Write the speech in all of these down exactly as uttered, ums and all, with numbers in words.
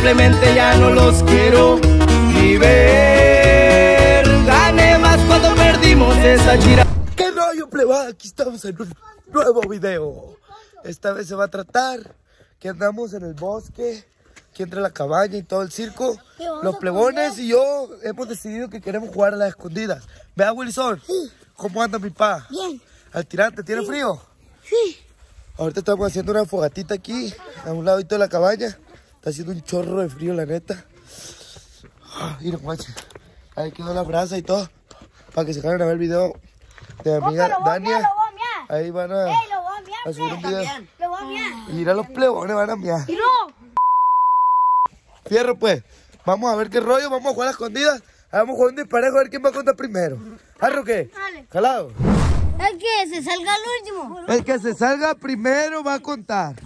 simplemente ya no los quiero ni ver. Gané más cuando perdimos esa gira. ¿Qué rollo, plebada? Aquí estamos en un nuevo video. Esta vez se va a tratar que andamos en el bosque, que entre la cabaña y todo el circo. Los plebones y yo hemos decidido que queremos jugar a las escondidas. ¿Vea, Wilson? Sí. ¿Cómo anda mi pa? Bien. Al tirante, ¿tiene sí. frío? Sí. Ahorita estamos haciendo una fogatita aquí, a un ladito de la cabaña. Está haciendo un chorro de frío, la neta. Mira, guache. Ahí quedó la brasa y todo. Para que se vayan a ver el video de mi amiga Dania. Ahí van a, a subir un video. Y mira, los plebones van a miar. Fierro, pues. Vamos a ver qué rollo. Vamos a jugar a las escondidas. Vamos a jugar un disparejo a ver quién va a contar primero. ¿Jarro qué? Calado. El que se salga al último. El que se salga primero va a contar.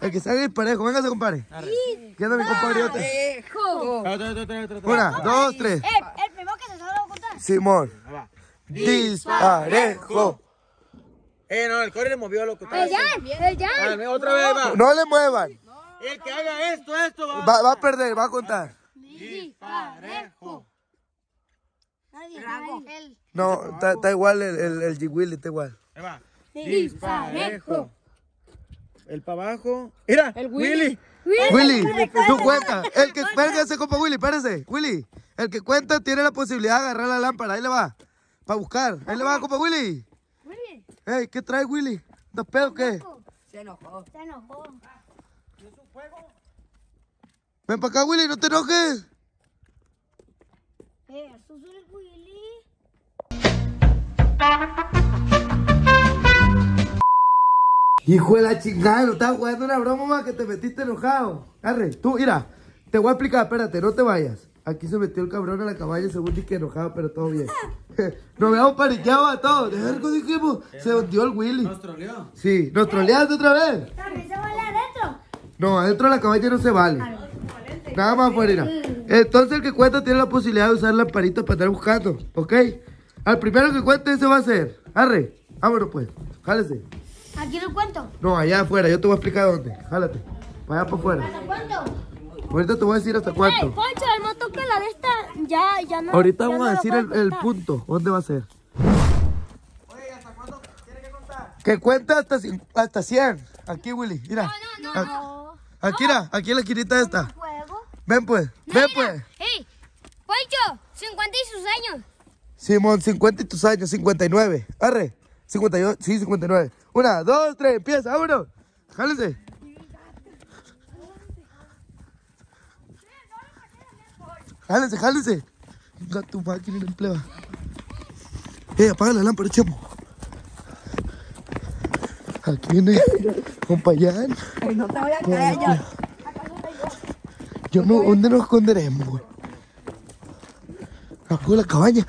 El que salga disparejo. Véngase, compadre. Sí. ¿Qué onda, mi compadriote? Una, dos, tres. El, el primero que se salga va a contar. Simón. Disparejo. Eh, no, el core le movió a lo que está. El ya, el ya. Otra vez va. No le muevan. El que haga esto, esto va a... Va, va a perder, va a contar. Disparejo. No, está igual el, el, el G. Willy, está igual. Ahí va. Disparejo. El para abajo. Mira, el Willy. Willy, Willy, Willy tú cuenta. El que, espérese, compa Willy, espérese. Willy, el que cuenta tiene la posibilidad de agarrar la lámpara. Ahí le va. Para buscar. Ahí le va, compa Willy. Willy. Ey, ¿qué trae, Willy? ¿Estás pedo o qué? Se enojó. Se enojó. Ven para acá, Willy, no te enojes. Eso es el Willy. Hijo de la chingada, no estaba jugando una broma más que te metiste enojado. Arre, tú, mira, te voy a explicar, espérate, no te vayas. Aquí se metió el cabrón a la cabaña, según dije enojado, pero todo bien. Nos habíamos paniqueado a todos. De algo dijimos, se hundió el Willy. Nos troleó. Sí, nos troleaste otra vez. También se vale adentro. No, adentro de la cabaña no se vale. Nada más afuera. Entonces el que cuenta tiene la posibilidad de usar lamparitas para estar buscando, ¿ok? Al primero que cuente ese va a ser. Arre, vámonos pues, jálese. ¿Aquí lo cuento? No, allá afuera, yo te voy a explicar dónde. Jálate, para allá para afuera. ¿Hasta cuánto? Ahorita te voy a decir hasta cuánto. Ey, Poncho, el moto que la de esta ya, ya no. Ahorita ya vamos no a decir el, el punto, ¿dónde va a ser? Oye, ¿hasta cuánto tiene que contar? Que cuenta hasta, hasta cien. Aquí, Willy, mira. No, no, no. Aquí, no. Aquí, mira, aquí en la esquinita esta. Ven pues, no, ven mira. Pues. Hey, Poncho, cincuenta y sus años. Simón, cincuenta y tus años, cincuenta y nueve. Arre, cincuenta y ocho, sí, cincuenta y nueve. Una, dos, tres, empieza, vámonos. Jálense. Jálense, jálense. Venga tu máquina en pleba. Eh, apaga la lámpara, chamo. Aquí viene compañán. Ay, no te voy a caer ya. Yo no, ¿dónde nos esconderemos, güey? Abajo de la cabaña.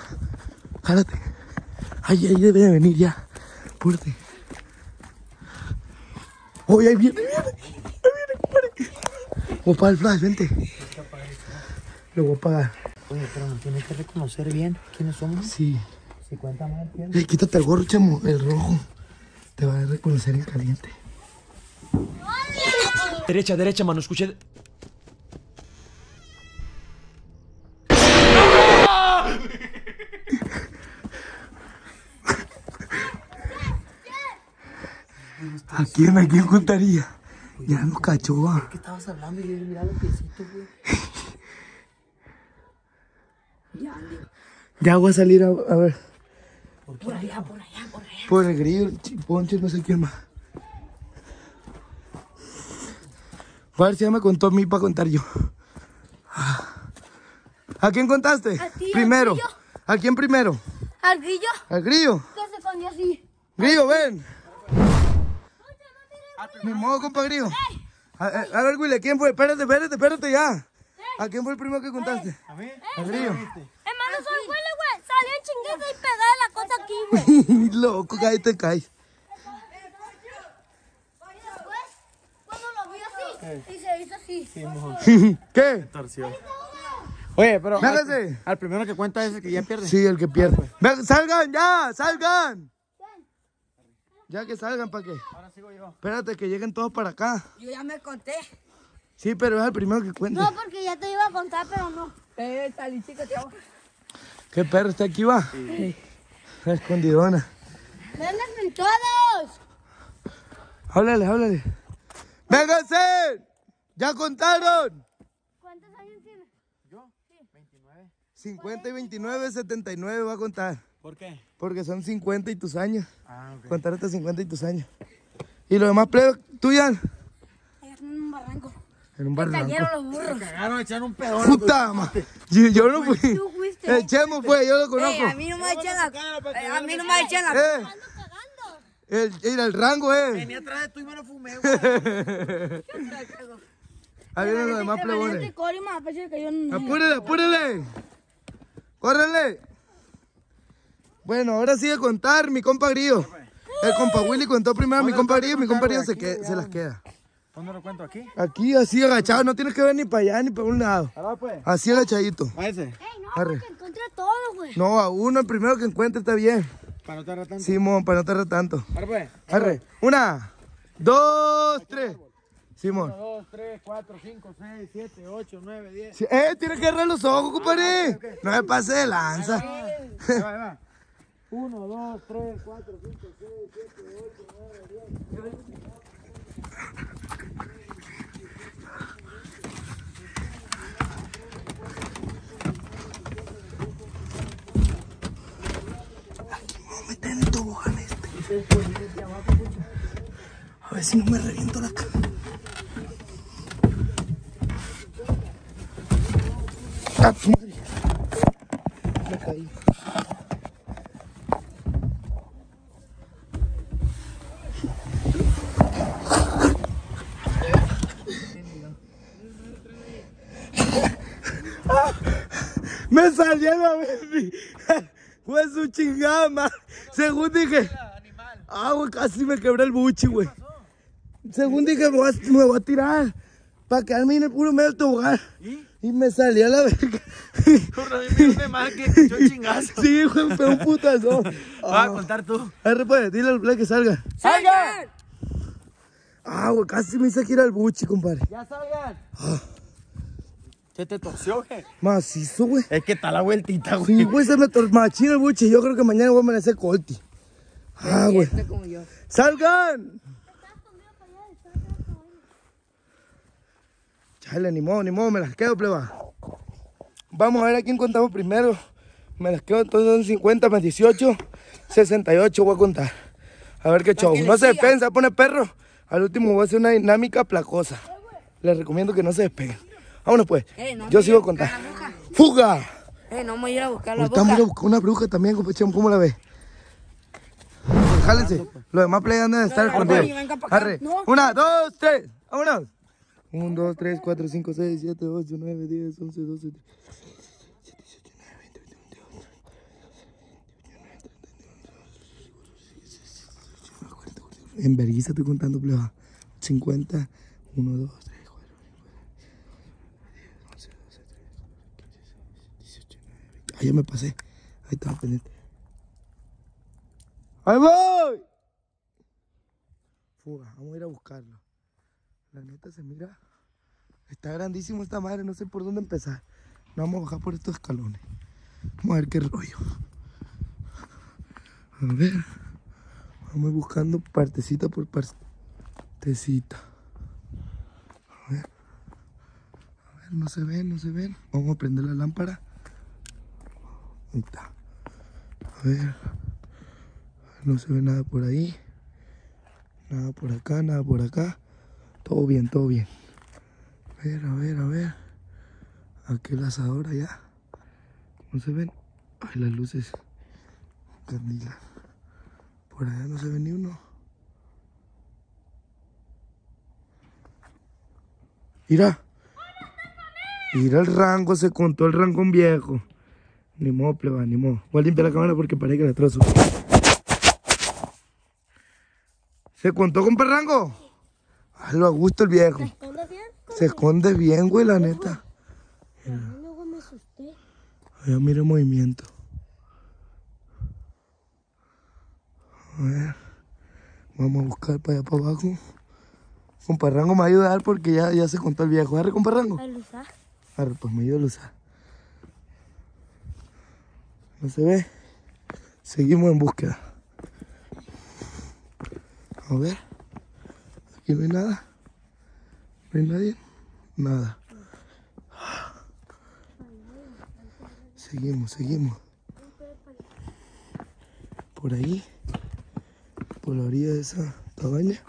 Jálate. Ahí, ahí debe de venir ya. Púrate. Oh, ahí viene, ahí viene. Ahí viene, compadre. Voy a apagar el flash, vente. Lo voy a apagar. Oye, pero nos tienes que reconocer bien quiénes somos. Sí. Si cuenta mal, ¿quién? Eh, quítate el gorro, chamo, el rojo. Te va a reconocer en caliente. Derecha, derecha, mano, escuché. ¿A quién? ¿A quién contaría? Ya nos cachó, va. ¿De qué estabas hablando? Y yo miraba los piecitos, güey. Ya, ya voy a salir a, a ver. Por, por allá, por allá, por allá. Por el Grillo, el Poncho, no sé quién más. A ver si ya me contó a mí para contar yo. ¿A quién contaste? A ti, primero. Al Grillo. ¿A quién primero? Al Grillo. ¿Al Grillo? Que se escondió así. Grillo, ven. Mi modo, compa Grillo. A, a ver, Willy, ¿quién fue? Espérate, espérate, espérate ya. ¿A quién fue el primero que contaste? A mí. A Grillo. Hermano, soy Willy, güey. Salió chingueta y pegada la cosa aquí, güey. Loco, ahí te caes. Después, cuando lo vio así, y se hizo así. Sí, mojón. ¿Qué? Torció. Oye, pero al, al primero que cuenta es el que ya pierde. Sí, el que pierde. ¡Salgan ya! ¡Salgan! Ya que salgan, ¿para qué? Ahora sigo yo. Espérate, que lleguen todos para acá. Yo ya me conté. Sí, pero es el primero que cuenta. No, porque ya te iba a contar, pero no. Eh, salí, chica, te voy. ¿Qué perro está aquí, va? Sí. La escondidona. ¡Vengan con todos! Háblale, háblale. ¡Vénganse! ¡Ya contaron! ¿Cuántos años tienes? ¿Yo? Sí. veintinueve. cincuenta y veintinueve, setenta y nueve va a contar. ¿Por qué? Porque son cincuenta y tus años. Ah, ok. Contar hasta cincuenta y tus años. ¿Y los demás plebes, tú, Jan? En un barranco. En un barranco. Me cayeron los burros. Me cagaron, echaron un pedón. ¡Puta madre! Yo, yo no fui. Tú fuiste. El Chemo fue, yo lo conozco. Ey, a mí no me echan la... A mí no me echan la... Eh. El, el, el rango es. Eh. Venía atrás de tú y me lo fumé. Ahí vienen los demás plebones. Apúrele, apúrele. Córrele. Bueno, ahora sigue contar mi compa Grillo. El compa Willy contó primero a mi compa Grillo. Mi compa Grillo se, que, se las queda. ¿Dónde lo cuento? ¿Aquí? Aquí, así agachado. No tienes que ver ni para allá ni para un lado. Así agachadito. ¿A ese? Ey, no, porque encontré todo, güey. No, a uno, el primero que encuentre está bien. Para no tardar tanto. Simón, para no tardar tanto. Arre, pues. Arre. Una, dos, tres. Simón. Uno, dos, tres, cuatro, cinco, seis, siete, ocho, nueve, diez. Sí. Eh, tienes que agarrar los ojos, compadre. Ah, okay, okay. No me pase de lanza. Ahí va, ahí va. Uno, dos, tres, cuatro, cinco, seis, siete, ocho, nueve, diez. A ver si no me reviento la cara. ¡Ah, madre! Me caí. Ah, ¡me salieron a ver! ¡Fue su chingada, man! Según dije... Ah, güey, casi me quebré el buchi, güey. Según dije, me voy, a, me voy a tirar para quedarme en el puro medio del tobogán. ¿Y? Y me salí a la verga. Corre, dime dónde más que escuchó chingazo. Sí, güey, fue un putazo. Oh. Va a contar tú. Arre, pues, dile al play que salga. ¡Salgan! Ah, güey, casi me hice aquí ir al buchi, compadre. ¡Ya salgan! Ah. ¿Qué te torció, güey? Macizo, güey. Es que está la vueltita, güey. Sí, güey, se me torció machín el buchi. Yo creo que mañana voy a amanecer colti. Ah, güey. ¡Salgan! Chale, ni modo, ni modo, me las quedo, pleba. Vamos a ver a quién contamos primero. Me las quedo, entonces son cincuenta más dieciocho, sesenta y ocho voy a contar. A ver qué show. No se despeguen, se pone perro. Al último voy a hacer una dinámica placosa. Les recomiendo que no se despeguen. Vámonos pues, yo sigo a contar. ¡Fuga! Eh, no me voy a ir a buscar la bruja. Estamos a buscar una bruja también, compechón, ¿cómo la ves? Jálense, los demás players andan a estar escondidos. Arre, una, dos, tres, vámonos. uno, dos, tres, cuatro, cinco, seis, siete, ocho, nueve, diez, once, doce, trece, diecisiete, dieciocho, diecinueve, veinte, veintiuno, veintidós. En vergüenza estoy contando, pleba. cincuenta, uno, dos, tres, cuatro, cinco, seis, siete, ocho, nueve, diez, once, doce, trece, dieciocho, diecinueve. Ahí ya me pasé. Ahí estaba pendiente. ¡Ahí voy! Fuga, vamos a ir a buscarlo. La neta se mira. Está grandísimo esta madre, no sé por dónde empezar. No vamos a bajar por estos escalones. Vamos a ver qué rollo. A ver. Vamos buscando partecita por partecita. A ver. A ver, no se ven, no se ven. Vamos a prender la lámpara. Ahí está. A ver. No se ve nada por ahí. Nada por acá, nada por acá. Todo bien, todo bien. A ver, a ver, a ver. Aquel asador allá. No se ven. Ay, las luces. Candila. Por allá no se ve ni uno. Mira. Mira el rango, se contó el rango un viejo. Ni modo, pleba, ni modo. Voy a limpiar la cámara porque parece que la trozo. ¿Se contó con perrango? Hazlo a gusto el viejo. ¿Se esconde bien? Se esconde bien, güey, la neta. Luego me asusté. Ya mire el movimiento. A ver. Vamos a buscar para allá para abajo. Comparrango me va a ayudar porque ya, ya se contó el viejo. Arre, comparrango. A luzar. Arre, pues me ayuda a luzar. No se ve. Seguimos en búsqueda. A ver. Aquí no hay nada. No hay nadie. Nada. Seguimos, seguimos. Por ahí. Por la orilla de esa cabaña.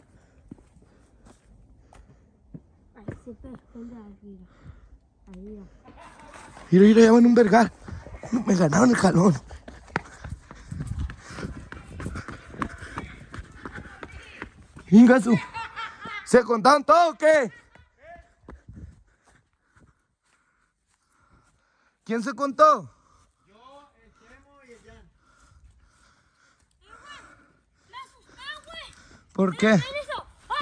Mira, mira, ya van un vergal. Me ganaron el jalón. Ingasu. ¿Se contaron todo o qué? ¿Quién se contó? Yo, el Chemo y el Jan. ¡Me asusté, güey! ¿Por qué? ¿Quién hizo? ¡Oh,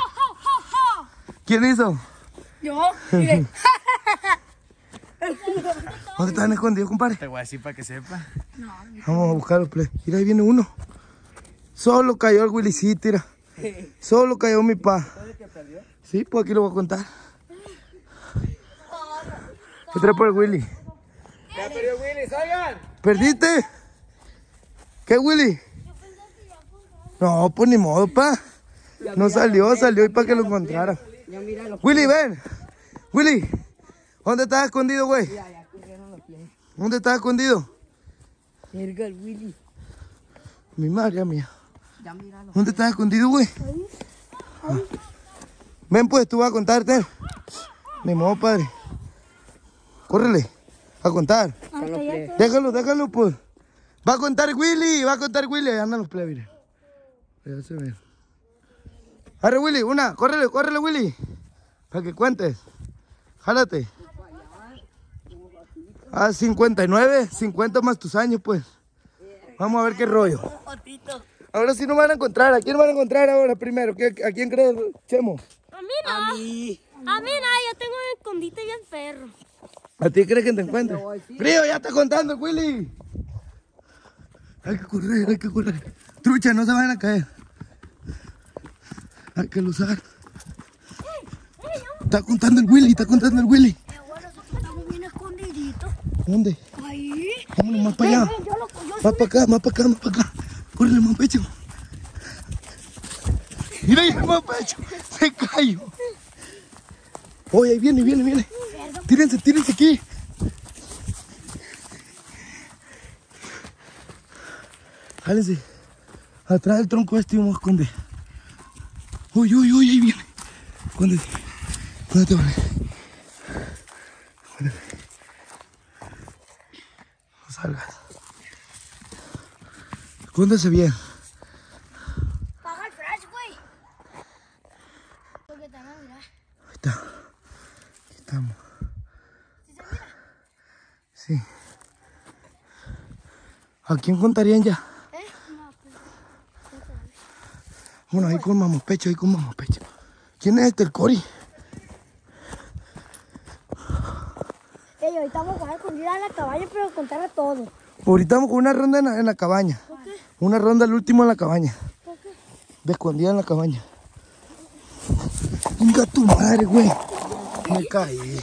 oh, oh! ¿Quién hizo? Yo. Mire. ¿Dónde están escondidos, compadre? Te voy a decir para que sepa. No, no. Vamos a buscarlos, play. Mira, ahí viene uno. Solo cayó el Willy, sí, tira. Solo cayó mi pa. ¿Sabes que perdió? Sí, pues aquí lo voy a contar. ¿Qué trae por el Willy? Ya perdió Willy, salgan. ¿Perdiste? ¿Qué, Willy? No, pues ni modo, pa. No salió, salió y para que lo encontrara. Willy, ven. Willy, ¿dónde estás escondido, güey? ¿Dónde estás escondido? Verga, el Willy. Mi madre mía. ¿Dónde estás escondido, güey? Ah. Ven, pues, tú vas a contarte. Ni modo, padre. Córrele, a contar. Déjalo, déjalo, pues. Va a contar Willy, va a contar Willy. Andan los plebes. Ya se ven. Arre, Willy, una, córrele, córrele, Willy. Para que cuentes. Jálate. Ah, cincuenta y nueve, cincuenta más tus años, pues. Vamos a ver qué rollo. Ahora sí nos van a encontrar. ¿A quién van a encontrar ahora primero? ¿A quién crees, Chemo? A mí no. A mí, a mí no, yo tengo un escondite bien perro. ¿A ti crees que te encuentres? Frío, ya está contando, Willy. Hay que correr, hay que correr. Trucha, no se van a caer. Hay que luzar. Está contando el Willy, está contando el Willy. ¿Dónde? Ahí. Vámonos más para allá. Ven, yo lo, yo más para acá, más para acá, más para acá. Córrele, más pecho. Mira, ya más pecho. Se cayó. Oye, ahí viene, viene, viene. Tírense, tírense aquí. Jálense. Atrás del tronco este y vamos a esconder. Uy, uy, uy, ahí viene. Escóndete. Escóndete, vale. Salgas. Escóndase bien. Baja el flash, güey. Porque te van a mirar. Ahí está. Aquí estamos. ¿Sí se mira? Sí. ¿A quién contarían ya? ¿Eh? No, pues. Bueno, ahí con mamospecho, ahí con mamospecho. ¿Quién es este, el Cori? Ahorita vamos a escondir a la cabaña, pero contar a todo. Ahorita vamos con una ronda en la, en la cabaña. Okay. Una ronda al último en la cabaña. Okay. De escondida en la cabaña. Venga tu madre, güey. Me caí.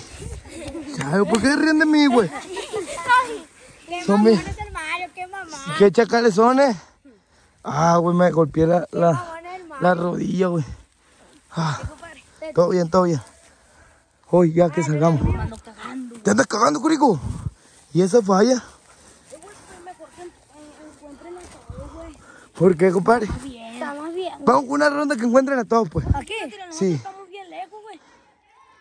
¿Sabes por qué ríen de mí, güey? ¿Qué son mis... el Mario? ¿Qué mamá? ¿Qué chacales son, eh? Ah, güey, me golpeé la, la, la rodilla, güey. Ah, todo bien, todo bien. Hoy ya que salgamos. ¿Te andas cagando, Curico? ¿Y esa falla? Yo voy a mejor que encuentren a todos, güey. ¿Por qué, compadre? Estamos bien. Estamos bien. Vamos con una ronda que encuentren a todos, pues. ¿Aquí? Sí. Estamos bien lejos, güey.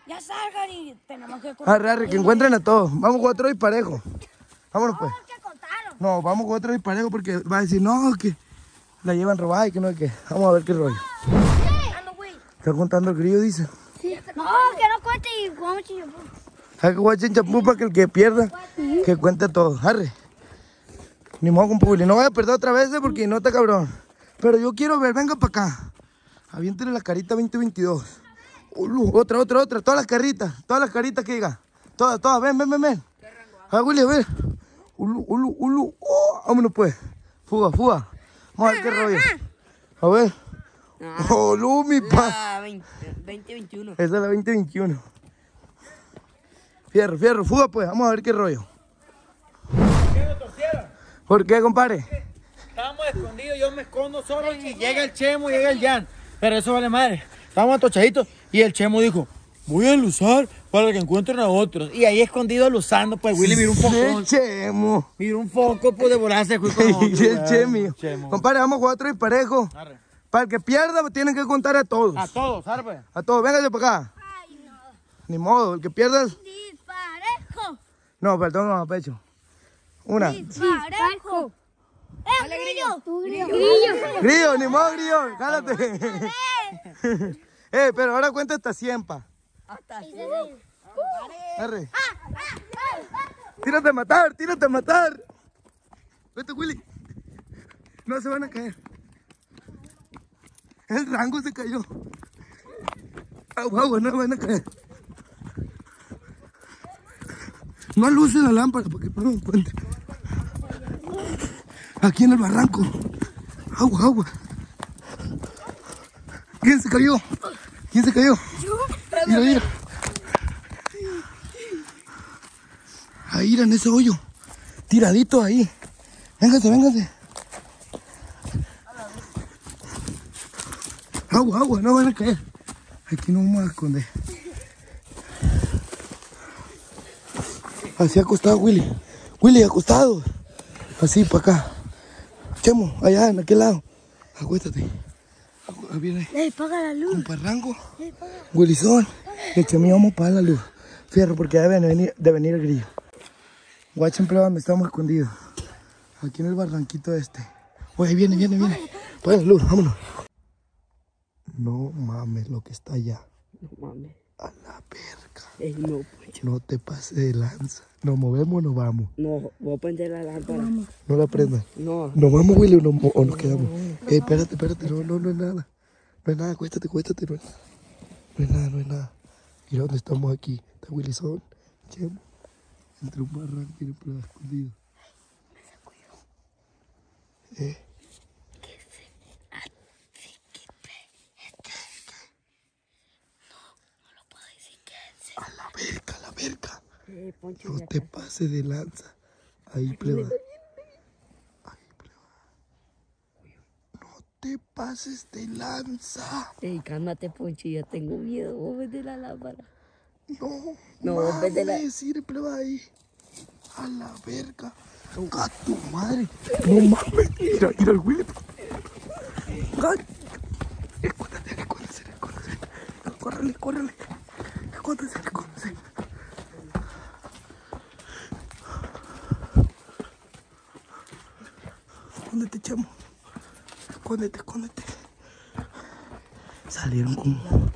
Ya salgan y tenemos que... Arre, arre, que encuentren a todos. Vamos con otro disparejo. Vámonos, pues. No, vamos con otro disparejo porque va a decir, no, que la llevan robada y que no hay que... Vamos a ver qué rollo. ¿Está contando el grillo, dice? Sí. No, que no cuente y vamos chillo. Hay que guachar en champú para que el que pierda, que cuente todo. Arre. Ni modo con Publi. No voy a perder otra vez porque no está cabrón. Pero yo quiero ver, venga para acá. Aviéntale la carita veinte veintidós. Ulu, otra, otra, otra. Todas las carritas. Todas las caritas que diga. Todas, todas. Ven, ven, ven, ven. A Willy, a ver. Ulu, ulu, ulu. Oh, vámonos pues. Fuga, fuga. Vamos a ver qué rollo. A ver. Ah, ¡Olú, mi pa! veinte veintiuno. Esa es la veinte veintiuno. Fierro, fierro, fuga pues, vamos a ver qué rollo. ¿Por qué lo torcieron? ¿Por qué, compadre? Estábamos escondidos, yo me escondo solo y llega el Chemo y llega el Jan. Pero eso vale madre. Estábamos atochaditos y el Chemo dijo, voy a luzar para que encuentren a otros. Y ahí escondido luzando, pues Willy miró un foco. Chemo. Miró un foco, pues de volarse fue con otro. Y el Chemo. Chemo. Compadre, vamos a jugar otro disparejo. Arre. Para el que pierda, tienen que contar a todos. A todos, arre. A todos, véngase para acá. Ay, no. Ni modo, el que pierda... ¡Disparejo! No, perdón, no, pecho. Una. ¡Disparejo! ¡Eh, Grillo! Tú, Grillo. Grillo. Grillo, ni modo, Grillo. Cálate. Eh, pero ahora cuenta hasta cien, pa. Hasta cien. Arre. Tírate a matar, tírate a matar. Vete, Willy. No se van a caer. El rango se cayó. Agua, agua, no van a caer. No luces la lámpara porque no me encuentren. Aquí en el barranco. Agua, agua. ¿Quién se cayó? ¿Quién se cayó? Yo. Mira, mira. Ahí era en ese hoyo. Tiradito ahí. Véngase, véngase. Agua, agua, no van a caer. Aquí no vamos a esconder. Así acostado, Willy. Willy, acostado. Así, para acá. Chemo, allá, en aquel lado. Acuéstate. Viene. ¡Ey, paga la luz! Un parrango. Ey, paga. Willyson. El Chemo, vamos a pagar la luz. Fierro, porque debe venir, de venir el Grillo. Guachen, prueba, me estamos escondidos. Aquí en el barranquito este. Oye, viene, viene, viene. Paga la luz, vámonos. No mames lo que está allá. No mames. A la verga. Ey, no, pues. No te pases de lanza. ¿Nos movemos o nos vamos? No, voy a prender la lámpara. ¿No la prendas? No. ¿Nos vamos, Willy, o, no, o nos quedamos? No, no, no. Eh, espérate, espérate, no, no, no es nada. No es nada, cuéstate, cuéstate, no es nada. No es nada, no es nada. Mira dónde estamos aquí. Está Willyson, Chemo. Entre un barranco y un pelo escondido. Me sacudió. Eh. A la verga, a la verga. Eh, no te pases de lanza. Ahí prueba. Ahí prueba. No te pases de lanza. Ey, cálmate, Ponchi, ya tengo miedo. Vos vete la lámpara. No, no, vos vete la. Decir, prueba ahí. A la verga. ¡A tu madre! No mames. Mira, mira el Willy. Escóndete, escóndete, escóndete. Córrele, córrele. Escóndete, escóndete. Escóndete, Chemo. Escóndete, escóndete. Salieron como...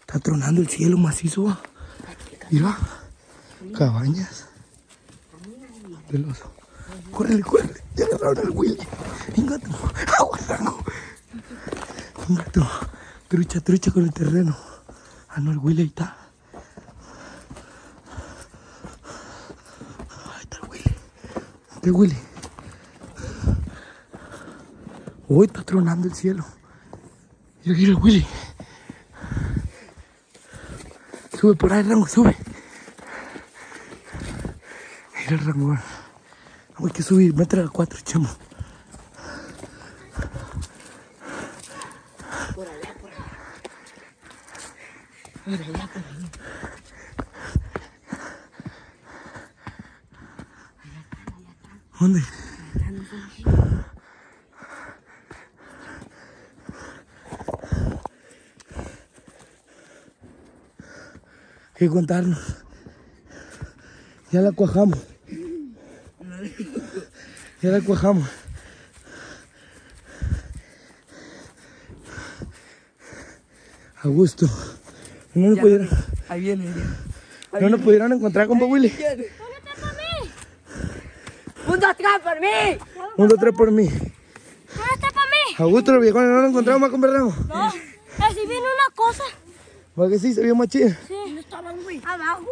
Está tronando el cielo macizo, va. Mira, cabañas del oso. Córrele, córrele. Ya agarraron al Willy. Ingato. Aguarrango. Ingato. Trucha, trucha con el terreno. Ah, no, el Willy ahí está. De Willy. Uy, está tronando el cielo. Mira, mira, Willy. Sube por ahí, Rango, sube. Mira, Rango. Hay que subir, mete a cuatro, Chemo. Por allá, por allá. Por allá, por allá. ¿Dónde? ¿Qué contarnos? Ya la cuajamos. Ya la cuajamos. A gusto. No nos ya, pudieron... Ahí viene, ahí viene. Ahí no nos pudieron encontrar, compa Willy. ¡Un, dos, tres por mí! ¡Un, dos, tres por mí! ¡No está para mí! Augusto, los viejones no lo encontramos más con Bernardo. No, así viene una cosa. ¿Para que sí? ¿Se vio más chida? Sí, no estaban, güey. Abajo.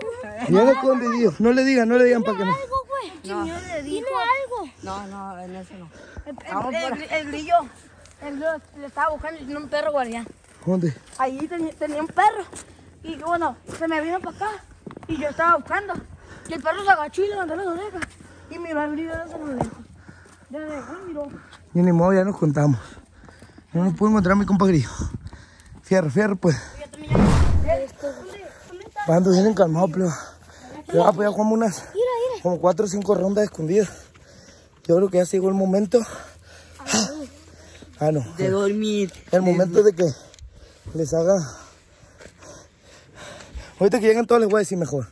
Ya lo escondido. No le digan, no le digan para que no. Algo, güey. nieve. No. Nieve dijo. Algo. No, no, en eso no. El, el, el, el grillo, el grillo le estaba buscando y tenía un perro guardián. ¿Dónde? Ahí ten, tenía un perro. Y bueno, se me vino para acá. Y yo estaba buscando. Y el perro se agachó y levantó las orejas. Y miró al grillo desde lo lejos. Desde ahí miró. Y ni modo, ya nos contamos. No nos pude encontrar mi compa grillo. Fierro, fierro, pues. Van a en calmado, pero yo voy a como unas como cuatro o cinco rondas escondidas. Yo creo que ya llegó el momento. Ah, no. De dormir. El momento de que les haga. Ahorita que llegan todos les voy a decir mejor.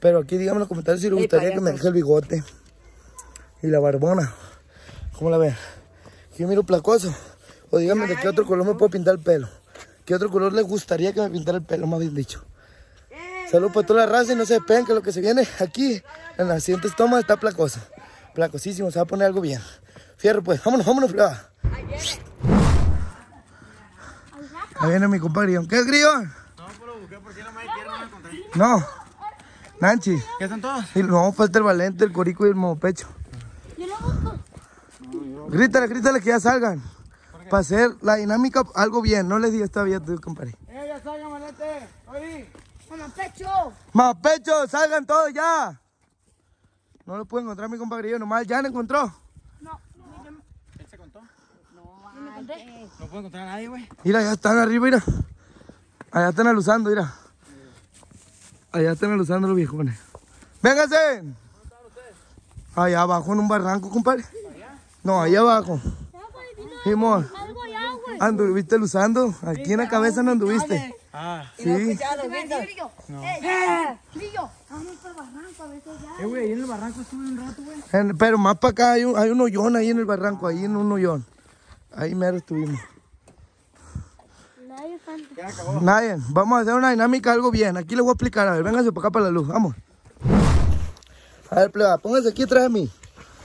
Pero aquí díganme en los comentarios si les gustaría que me deje el bigote y la barbona. ¿Cómo la ven? Yo miro placoso. O díganme de qué otro color me puedo pintar el pelo. ¿Qué otro color les gustaría que me pintara el pelo, más bien dicho? Saludos para toda la raza y no se despeguen que lo que se viene aquí en las siguientes tomas está placosa. Placosísimo, se va a poner algo bien. Fierro pues, vámonos, vámonos, flaca. Ahí viene mi compa Grillón. ¿Qué es Grillón? No, pero busqué porque no me quieren encontrar. No, Nanchi. ¿Qué son todos? Y no, falta el Valente, el Corico y el Mopecho. Yo lo busco. Grítale, grítale que ya salgan. Para hacer la dinámica algo bien, no les digas todavía tú, compadre. ¡Eh, ya salgan, Valente! ¡Oye! ¡Más pecho! ¡Más pecho! ¡Salgan todos ya! No lo pude encontrar mi compadre, nomás ya lo encontró. No, no. ¿Él se contó? No, no me encontré. No puedo encontrar a nadie, güey. Mira, ya están arriba, mira. Allá están aluzando, mira. Allá están aluzando los viejones. ¡Vénganse! ¿Dónde están ustedes? Allá abajo en un barranco, compadre. ¿Allá? No, allá abajo. Simón, ¿anduviste luzando? Aquí en la cabeza no anduviste. Ah, sí. No. Eh, Grillo, vamos para el barranco a ver qué hay. Eh, güey, ahí en el barranco estuve un rato, güey. Pero más para acá hay un, hay un hoyón ahí en el barranco, ahí en un hoyón. Ahí mero estuvimos. Nadie, ya acabó. Nadie, vamos a hacer una dinámica algo bien. Aquí les voy a explicar, a ver, vénganse para acá para la luz, vamos. A ver, pleba, pónganse aquí atrás de mí.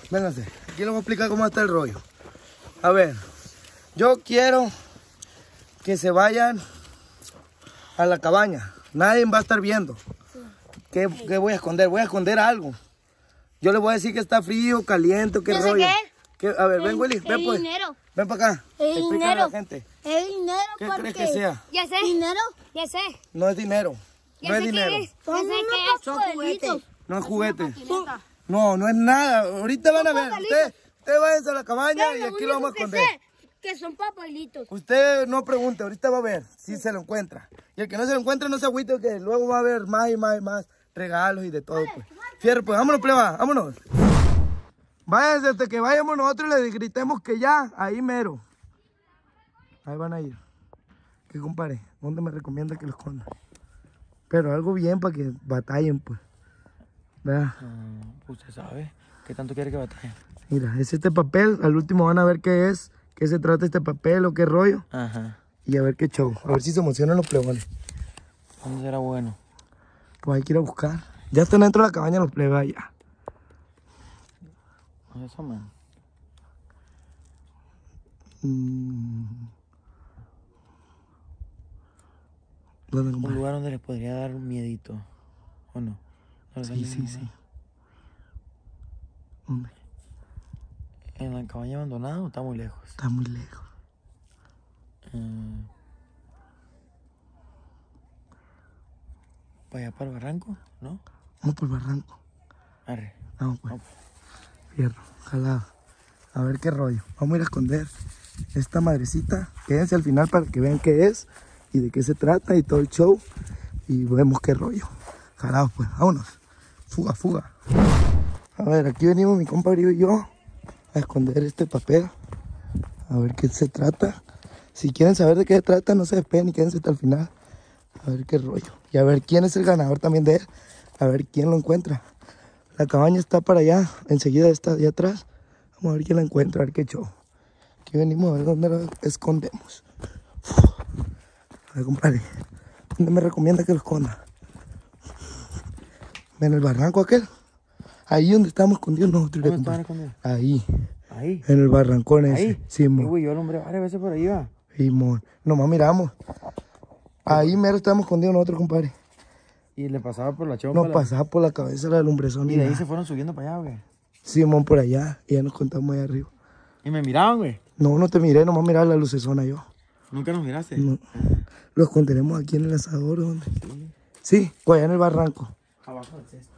Vénganse, aquí les voy a explicar cómo está el rollo. A ver, yo quiero que se vayan a la cabaña. Nadie va a estar viendo. ¿Qué, qué voy a esconder? Voy a esconder algo. Yo les voy a decir que está frío, caliente, qué rollo. Qué. ¿Qué? A ver, el, ven, Willy, ven pues. Dinero. Ven para acá. El explícale dinero. A la gente. El dinero. ¿Qué porque... crees que sea? Ya sé. ¿Dinero? Ya sé. No es dinero. Ya no sé es dinero. Qué es. Son, sé qué es. Son juguetes. No es juguete. No, no es nada. Ahorita van a ver. Ustedes... Ustedes vayan a la cabaña pero y aquí lo vamos a esconder. Que, sé, que son papelitos. Usted no pregunte, ahorita va a ver si sí. Se lo encuentra. Y el que no se lo encuentra no se agüite, que luego va a haber más y más y más regalos y de todo. Vale, pues. Vale. Fierro, pues vámonos, pleba, vámonos. Váyanse hasta que vayamos nosotros y les gritemos que ya, ahí mero. Ahí van a ir. Que compare, ¿dónde me recomienda que los escondan? Pero algo bien para que batallen, pues. ¿Verdad? Uh, usted sabe. ¿Qué tanto quiere que batalle? Mira, es este papel. Al último van a ver qué es, qué se trata este papel o qué rollo. Ajá. Y a ver qué show. A ver si se emocionan los plebones. ¿Dónde será bueno? Pues hay que ir a buscar. Ya están dentro de la cabaña los plebes ya. Eso, man. Mm. ¿Dónde, un lugar donde les podría dar un miedito. ¿O no? ¿No sí, sí, sí. ¿Dónde? ¿En la cabaña abandonada o está muy lejos? Está muy lejos. Eh, ¿Para allá, para el barranco? ¿No? Vamos por el barranco. Arre. Vamos, pues. Vamos. Fierro, jalado. A ver qué rollo. Vamos a ir a esconder esta madrecita. Quédense al final para que vean qué es y de qué se trata y todo el show. Y vemos qué rollo. Jalado, pues. Vámonos. Fuga, fuga. A ver, aquí venimos mi compa Grillo y yo a esconder este papel. A ver qué se trata. Si quieren saber de qué se trata, no se despeguen y quédense hasta el final. A ver qué rollo. Y a ver quién es el ganador también de él. A ver quién lo encuentra. La cabaña está para allá. Enseguida está allá atrás. Vamos a ver quién la encuentra, a ver qué show. Aquí venimos a ver dónde la escondemos. Uf. A ver, compadre. ¿Dónde me recomienda que lo esconda? ¿En el barranco aquel? Ahí donde estábamos escondidos nosotros. ¿Dónde estaban escondidos? Ahí. Ahí. En el barrancón ese. Ahí. Simón. Uy, yo alumbré varias veces por ahí, va. Simón. Nomás miramos. Ahí mero estábamos escondidos nosotros, compadre. Y le pasaba por la chompa. Nos la... pasaba por la cabeza la lumbrezona. Y de ahí nada. Se fueron subiendo para allá, güey. Simón, por allá. Y ya nos contamos allá arriba. ¿Y me miraban, güey? No, no te miré, nomás miraba la lucezona yo. ¿Nunca nos miraste? No. Los contenemos aquí en el asador, ¿dónde? Sí, sí, allá en el barranco. Abajo del cesto.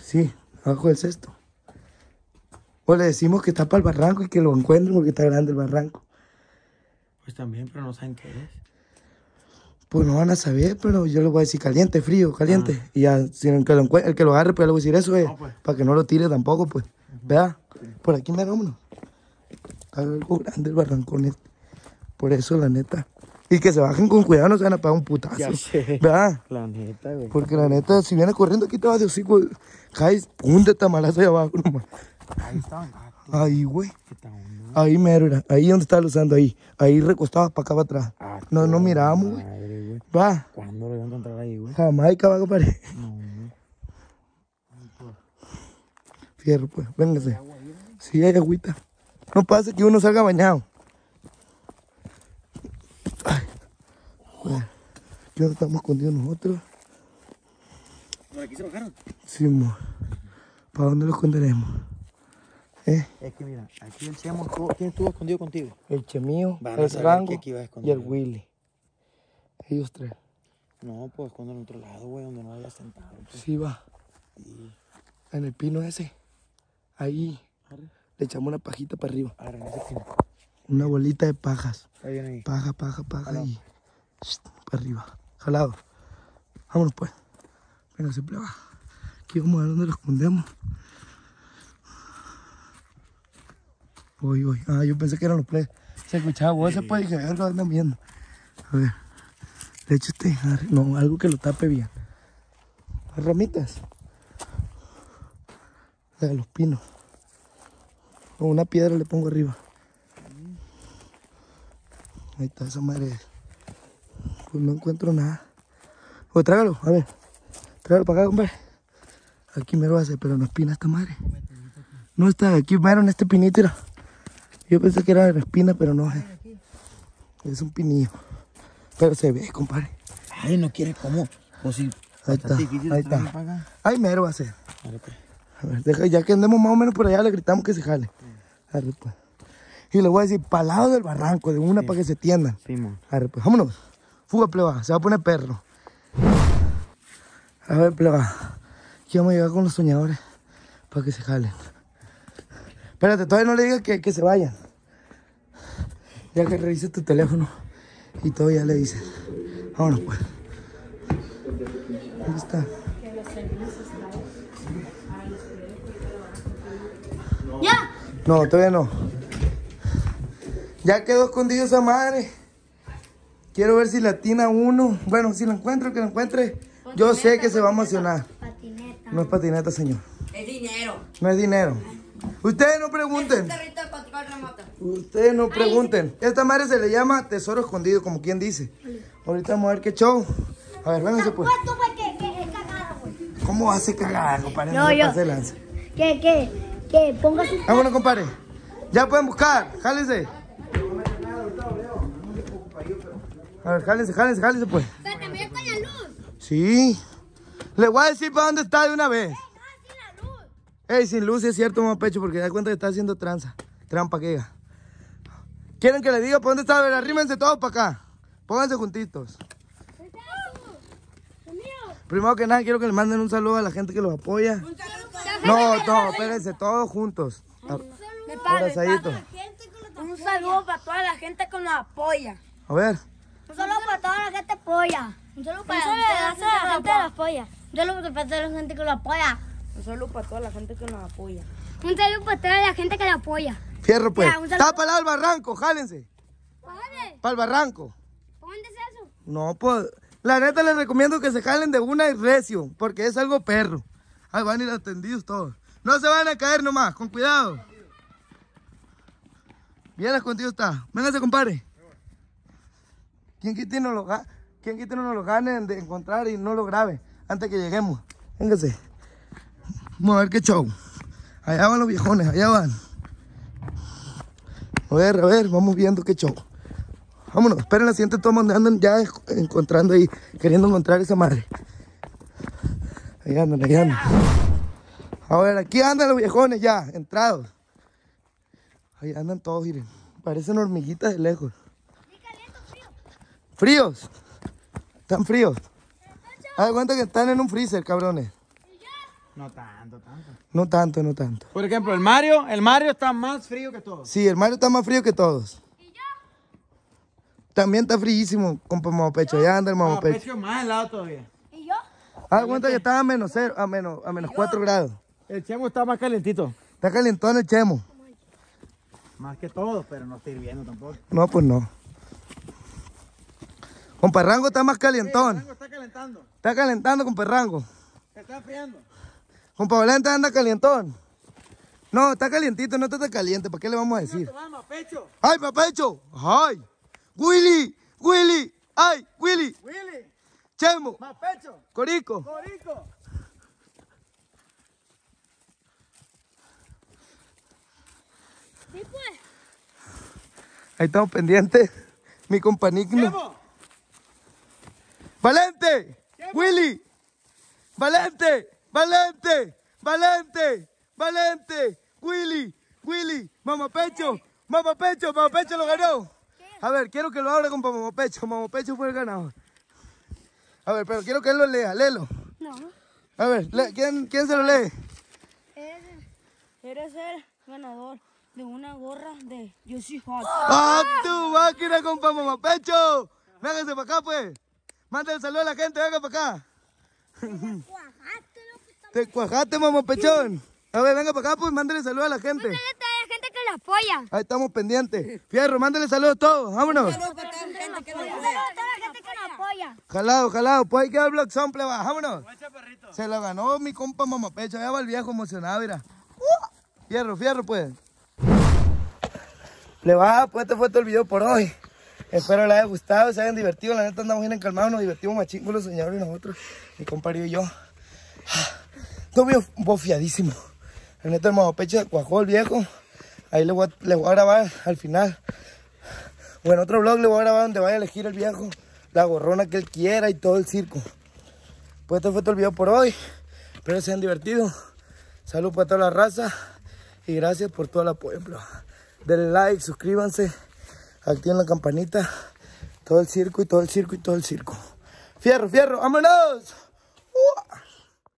Sí, abajo del cesto. O le decimos que está para el barranco y que lo encuentren porque está grande el barranco. Pues también, pero no saben qué es. Pues no van a saber, pero yo les voy a decir caliente, frío, caliente. Ah. Y ya, si el que, lo el que lo agarre, pues ya le voy a decir eso, eh, no, pues. Para que no lo tire tampoco, pues. Uh-huh. ¿Verdad? Sí. Por aquí me hagámonos. Algo grande el barrancón este. Por eso, la neta. Y que se bajen con cuidado, no se van a pagar un putazo. Ya sé. ¿Verdad? La neta, güey. Porque la neta, si vienes corriendo aquí te vas de hocico, caes, pum, de tamalazo ahí abajo nomás. Ahí está. Ahí, güey. Ahí mero, era. Ahí donde estaba usando, ahí. Ahí recostabas para acá, para atrás. Ah, no, no mirábamos, güey. Va. ¿Cuándo lo iba a encontrar ahí, güey? Jamaica va a pared. No, güey. Fierro, pues. Véngase. Sí, hay agüita. No pasa que uno salga bañado. Ay. Güey. ¿Qué onda estamos escondidos nosotros? ¿Por aquí se bajaron? Sí, mo. ¿Para dónde los esconderemos? ¿Eh? Es que mira, aquí el Chemo, ¿quién estuvo escondido contigo? El Chemío, el Rango y el Willy. Ellos tres. No, pues esconden en otro lado, güey, donde no haya sentado. Pues. Sí, va. Sí. En el pino ese. Ahí. Arre. Le echamos una pajita para arriba. Arre, en ese pino. Una bolita de pajas. Ahí viene ahí. Paja, paja, paja. Jalado. Y shh, para arriba. Jalado. Vámonos, pues. Venga, se prueba. Aquí vamos a ver dónde lo escondemos. Uy, uy. Ah, yo pensé que eran los plebes. Se escuchaba voces, sí. Pues, y que algo andan viendo. A ver. De hecho, este... No, algo que lo tape bien. Las ramitas. La de los pinos. O una piedra le pongo arriba. Ahí está esa madre. Pues no encuentro nada. Oye, trágalo, a ver. Trágalo para acá, compadre. Aquí mero hace, pero no espina esta madre. No está aquí, mero en este pinito, era. Yo pensé que era de espina, pero no es. Es un pinillo. Pero se ve, compadre. Ay, no quiere como. Pues si ahí está, ahí está. Ay, mero va a ser. A ver, deja, ya que andemos más o menos por allá, le gritamos que se jale. Sí. Arre, pues. Y le voy a decir, para el lado del barranco, de una sí. Para que se tiendan. Sí, man. Arre, pues, vámonos. Fuga, pleba, se va a poner perro. A ver, pleba. Aquí vamos a llegar con los soñadores para que se jalen. Espérate, todavía no le digas que, que se vayan. Ya que revises tu teléfono. Y todavía le dicen, vámonos pues. ¿Dónde está? ¡Ya! No, todavía no. Ya quedó escondido esa madre. Quiero ver si la atina uno. Bueno, si la encuentro, que la encuentre. Patineta, yo sé que se va a emocionar. Patineta. No es patineta, señor. Es dinero. No es dinero. Ustedes no pregunten. Ustedes no pregunten. Esta madre se le llama tesoro escondido, como quien dice. Ahorita vamos a ver qué show. A ver, vénganse pues. ¿Cuánto fue que, que es cagada, güey? ¿Cómo hace cagada, compadre? No, no yo. ¿Qué, qué? ¿Qué? Ponga su... Vámonos, compadre. Ya pueden buscar. Jálense. A ver, jálense, jálense, jálense, pues. Pero también con la luz. Sí. Les voy a decir para dónde está de una vez. Ey, sin luz, es cierto, mamá pecho, porque da cuenta que está haciendo tranza. Trampa que llega. ¿Quieren que les diga por dónde está? A ver, arrímense todos para acá. Pónganse juntitos. Primero que nada, quiero que le manden un saludo a la gente que los apoya. No, no, espérense, todos juntos. Un saludo para toda la gente que nos apoya. A ver. Un saludo para toda la gente que apoya. Un saludo para toda la gente que nos apoya. Un saludo para toda la gente que nos apoya. Un saludo para toda la gente que nos apoya. Un saludo para toda la gente que nos apoya. Fierro, pues. Tápala al barranco, jálense. ¿Dónde? Para el barranco. ¿Dónde es eso? No, pues. La neta les recomiendo que se jalen de una y recio, porque es algo perro. Ahí van a ir atendidos todos. No se van a caer nomás, con cuidado. Vieras contigo está. Véngase, compadre. ¿Quién quita y no lo, ¿Quién quita y no lo ganen de encontrar y no lo grabe antes que lleguemos? Véngase. Vamos a ver qué show. Allá van los viejones, allá van. A ver, a ver, vamos viendo qué show. Vámonos, esperen la siguiente toma donde andan ya encontrando ahí, queriendo encontrar esa madre. Ahí andan, ahí andan. A ver, aquí andan los viejones ya, entrados. Ahí andan todos, miren. Parecen hormiguitas de lejos. ¿Fríos? ¿Están fríos? Haz de cuenta que están en un freezer, cabrones. No tanto, tanto. No tanto, no tanto. Por ejemplo, el Mario, el Mario está más frío que todos. Sí, el Mario está más frío que todos. ¿Y yo? También está fríísimo, compa Mamopecho. Ya anda el Mamopecho. Mamopecho más helado todavía. ¿Y yo? Haz de cuenta que está a menos cero, a menos, a menos cuatro grados. El Chemo está más calentito. Está calentón el Chemo. Más que todos, pero no está hirviendo tampoco. No, pues no. Compa Rango está más calentón. Sí, está calentando. Está calentando, compa Rango. Se está enfriando. Compa Valente anda calientón. No, está calientito, no está tan caliente. ¿Para qué le vamos a decir? ¡Ay, Mapecho! ¡Ay! ¡Willy! ¡Willy! ¡Ay! ¡Willy! ¡Willy! ¡Chemo! ¡Mapecho! ¡Corico! ¡Corico! ¿Y pues? Ahí estamos pendientes. Mi compañero. ¡Valente! ¿Qué? ¡Willy! ¡Valente! ¡Valente! ¡Valente! ¡Valente! ¡Willy! ¡Willy! ¡Mamopecho! ¡Mamopecho! ¡Mamopecho lo ganó! A ver, quiero que lo hable con Mamopecho. Mamopecho fue el ganador. A ver, pero quiero que él lo lea. Léelo. No. A ver, ¿quién, quién se lo lee? Eres el ganador de una gorra de Yo Soy Hot. ¡Ah, tu máquina, compa Mamopecho! ¡Véngase para acá, pues! Mándale el saludo a la gente, venga para acá. Te cuajaste, Mamopechón. A ver, venga para acá, pues, mándale saludo a la gente. Mándale a la gente que la apoya. Ahí estamos pendientes. Fierro, mándale saludos a todos, vámonos. Saludos para toda la gente que la apoya. Jalado, jalado, pues ahí queda el blog son, pleba, vámonos. Se lo ganó mi compa Mamopecho, allá va el viejo emocionado, mira. Fierro, fierro, pues. Pleba, pues este fue todo el video por hoy. Espero les haya gustado, se hayan divertido. La neta andamos bien encalmados, nos divertimos machín con los soñadores nosotros. Mi compañero y yo. Estuve bofiadísimo. La neta el Mamopecho cuajó el viejo. Ahí les voy, a, les voy a grabar al final. O en otro vlog les voy a grabar donde vaya a elegir el viejo. La gorrona que él quiera y todo el circo. Pues este fue todo el video por hoy. Espero se hayan divertido. Salud para toda la raza. Y gracias por todo el apoyo. Denle like, suscríbanse. Activen la campanita, todo el circo y todo el circo y todo el circo. ¡Fierro, fierro! ¡Vámonos!